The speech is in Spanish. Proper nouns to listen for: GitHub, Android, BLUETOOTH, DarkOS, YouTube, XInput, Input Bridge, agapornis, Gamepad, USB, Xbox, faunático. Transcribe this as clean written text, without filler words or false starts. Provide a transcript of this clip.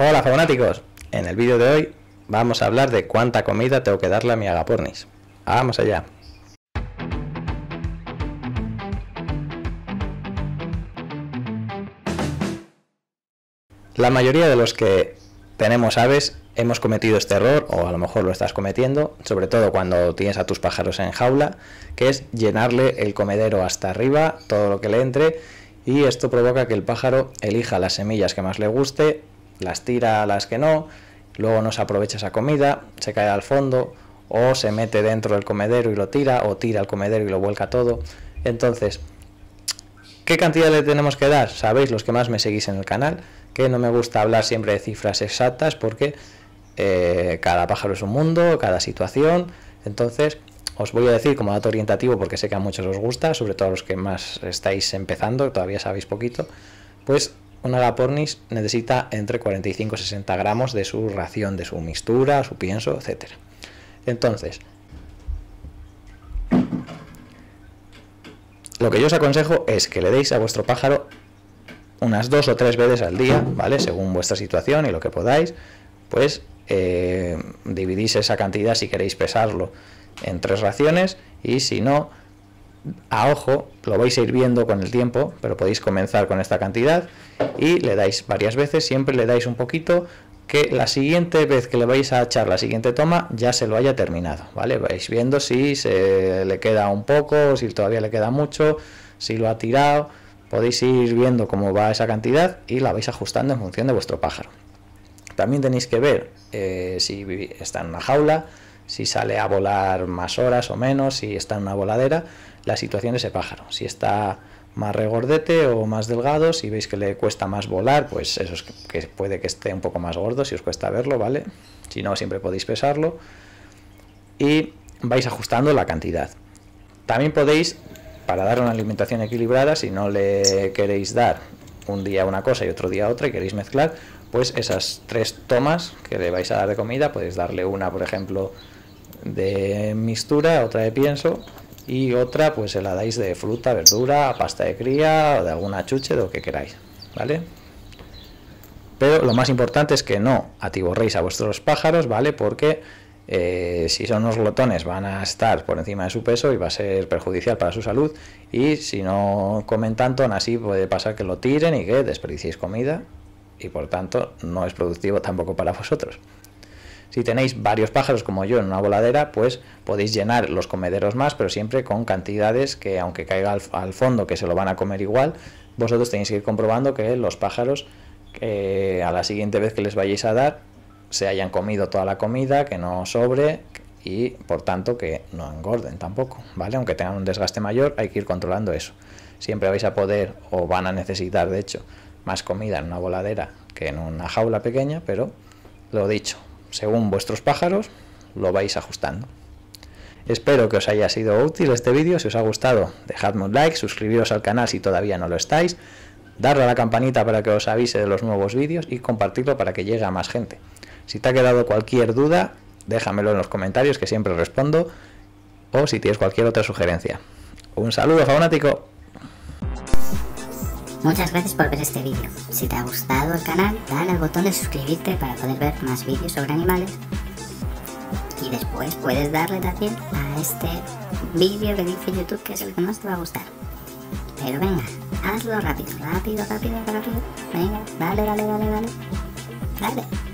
Hola fanáticos, en el vídeo de hoy vamos a hablar de cuánta comida tengo que darle a mi agapornis. ¡Vamos allá! La mayoría de los que tenemos aves hemos cometido este error, o a lo mejor lo estás cometiendo, sobre todo cuando tienes a tus pájaros en jaula, que es llenarle el comedero hasta arriba, todo lo que le entre, y esto provoca que el pájaro elija las semillas que más le guste, las tira a las que no, luego no se aprovecha esa comida, se cae al fondo o se mete dentro del comedero y lo tira, o tira el comedero y lo vuelca todo. Entonces, ¿qué cantidad le tenemos que dar? Sabéis, los que más me seguís en el canal, que no me gusta hablar siempre de cifras exactas porque cada pájaro es un mundo, cada situación. Entonces os voy a decir como dato orientativo, porque sé que a muchos os gusta, sobre todo a los que más estáis empezando, todavía sabéis poquito, pues un agapornis necesita entre 45 y 60 gramos de su ración, de su mixtura, su pienso, etcétera. Entonces, lo que yo os aconsejo es que le deis a vuestro pájaro unas 2 o 3 veces al día, ¿vale? Según vuestra situación y lo que podáis, pues dividís esa cantidad si queréis pesarlo en 3 raciones, y si no, a ojo, lo vais a ir viendo con el tiempo, pero podéis comenzar con esta cantidad y le dais varias veces, siempre le dais un poquito, que la siguiente vez que le vais a echar la siguiente toma ya se lo haya terminado, ¿vale? Vais viendo si se le queda un poco, si todavía le queda mucho, si lo ha tirado, podéis ir viendo cómo va esa cantidad y la vais ajustando en función de vuestro pájaro. También tenéis que ver si está en una jaula, si sale a volar más horas o menos, si está en una voladera, la situación de ese pájaro, si está más regordete o más delgado. Si veis que le cuesta más volar, pues eso es que puede que esté un poco más gordo, si os cuesta verlo, ¿vale? Si no, siempre podéis pesarlo y vais ajustando la cantidad. También podéis, para dar una alimentación equilibrada, si no le queréis dar un día una cosa y otro día otra y queréis mezclar, pues esas 3 tomas que le vais a dar de comida, podéis darle una, por ejemplo, de mixtura, otra de pienso y otra pues se la dais de fruta, verdura, pasta de cría o de alguna chuche, de lo que queráis, ¿vale? Pero lo más importante es que no atiborréis a vuestros pájaros, ¿vale? Porque si son unos glotones van a estar por encima de su peso y va a ser perjudicial para su salud, y si no comen tanto, aún así puede pasar que lo tiren y que desperdiciéis comida, y por tanto no es productivo tampoco para vosotros. Si tenéis varios pájaros como yo en una voladera, pues podéis llenar los comederos más, pero siempre con cantidades que, aunque caiga al fondo, que se lo van a comer igual. Vosotros tenéis que ir comprobando que los pájaros, a la siguiente vez que les vayáis a dar, se hayan comido toda la comida, que no sobre y por tanto que no engorden tampoco, ¿vale? Aunque tengan un desgaste mayor, hay que ir controlando eso. Siempre vais a poder, o van a necesitar de hecho, más comida en una voladera que en una jaula pequeña, pero lo dicho, según vuestros pájaros lo vais ajustando. Espero que os haya sido útil este vídeo. Si os ha gustado, dejadme un like, suscribiros al canal si todavía no lo estáis, darle a la campanita para que os avise de los nuevos vídeos y compartirlo para que llegue a más gente. Si te ha quedado cualquier duda, déjamelo en los comentarios, que siempre respondo, o si tienes cualquier otra sugerencia. Un saludo faunático. Muchas gracias por ver este vídeo. Si te ha gustado el canal, dale al botón de suscribirte para poder ver más vídeos sobre animales. Y después puedes darle también a este vídeo que dice YouTube, que es el que más te va a gustar. Pero venga, hazlo rápido, rápido, rápido, rápido. Venga, dale, dale, dale, dale. Dale.